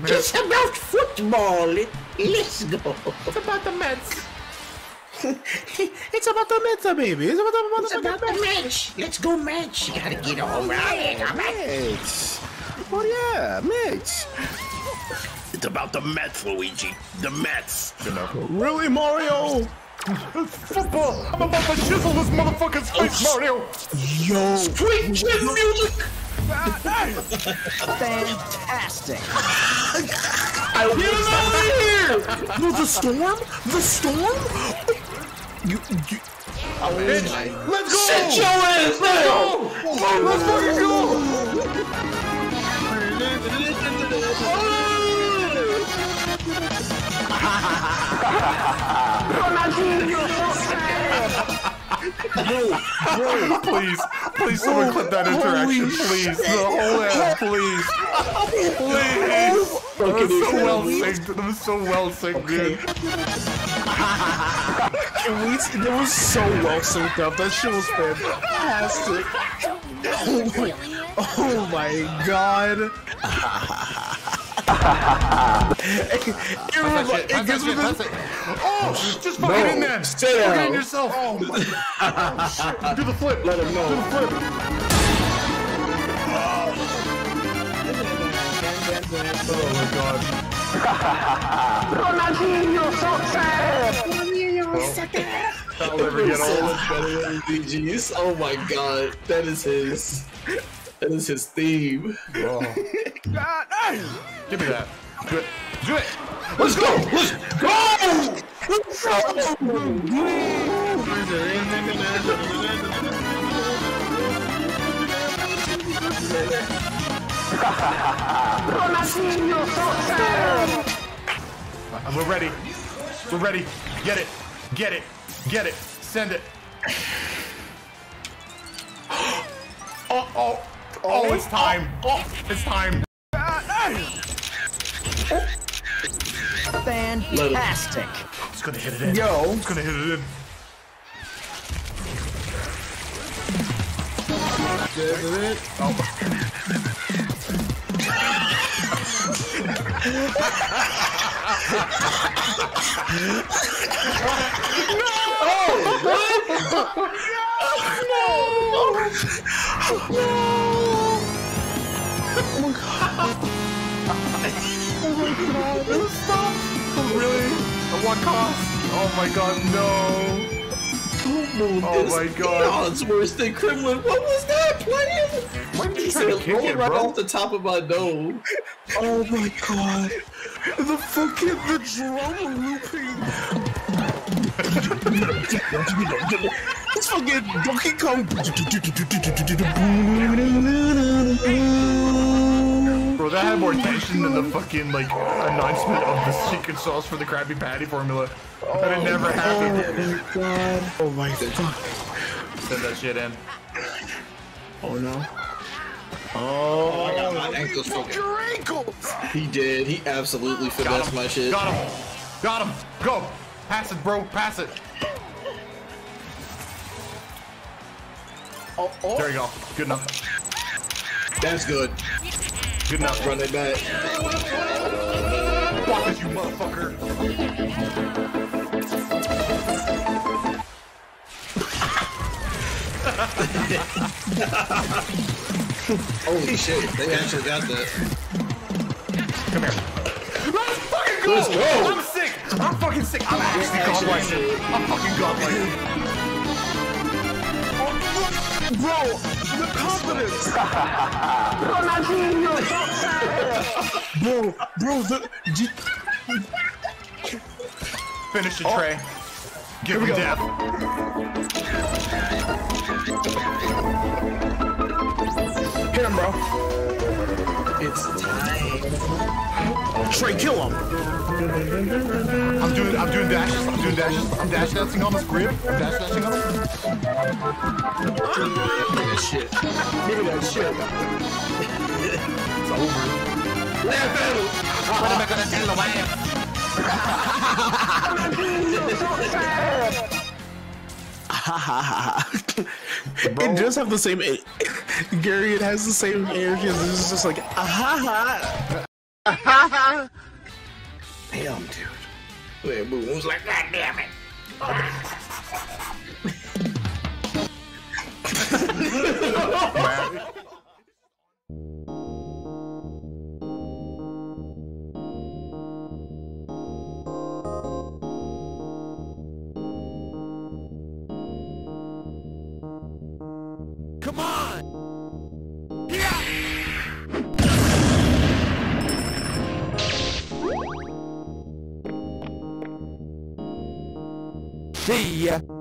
It's about football. Let's go. It's about the Mets. It's about the Mets, baby. It's about the match. Let's go, match. You gotta get a home run. Oh yeah, Mets. It's about the Mets, Luigi. The Mets. You know. Really, Mario? Football. I'm about to chisel this motherfucker's face, Mario. Yo. Sweet chin music. Fantastic. Get him out of here! No, the storm? The storm? You oh, bitch. Let's go! Sit your ass down! Let's fucking go! Bro, please, someone clip that interaction, please. The whole ass, please. Please. Okay, that was so well synced, dude. It was so well synced up. That shit was fantastic. Oh my god. It gives me this. Oh, just fucking no. In there. Stay down. Get in yourself. Oh my god. Oh, shit. Do the flip. Let him know. Do the flip. Oh my god. Ronaldinho, sucker! Ronaldinho, sucker! I'll never get all the better RPGs. Oh my god, that is his. That is his theme. Wow. God, give me that. Do it. Let's go! We're ready. We're ready. Get it. Get it. Get it. Send it. Oh, it's time. Oh, it's time. Fantastic. It's gonna hit it in. Yo. It's gonna hit it in. Oh. No! Oh my god! Oh my god! Stop! Really? At what cost? Oh my god! No! Don't move! Oh my god! It's worse than Kremlin. What was that? What is it? He's rolling right off the top of my nose. Oh my god! The drum looping! It's fucking Donkey Kong! Bro, that had more tension than the fucking, like, announcement of the secret sauce for the Krabby Patty formula. But it never happened. Oh my god. Oh my fuck. Send that shit in. Oh no. Oh, I got my ankles fucking. He did. He absolutely finessed my shit. Got him. Go. Pass it, bro. Pass it. Oh. There you go. Good enough. That's good. Good enough. Run it back. Block it, you motherfucker. Holy shit, they actually got that. Come here. Let's fucking go! Let's go! I'm fucking sick. I'm actually godlike. I'm fucking godlike. Bro, the confidence! Bro, finish the tray. Give him death. Hit him, bro. It's time. Trey, kill him. I'm doing dashes. I'm dash dancing on the crib. Give me that shit. Give me that shit. It's over. What am I gonna tell the wife? It does have the same. Gary, it has the same energy. This is just like, ah ha ha. Damn, dude. That boom was like, God damn it. Come on. See ya.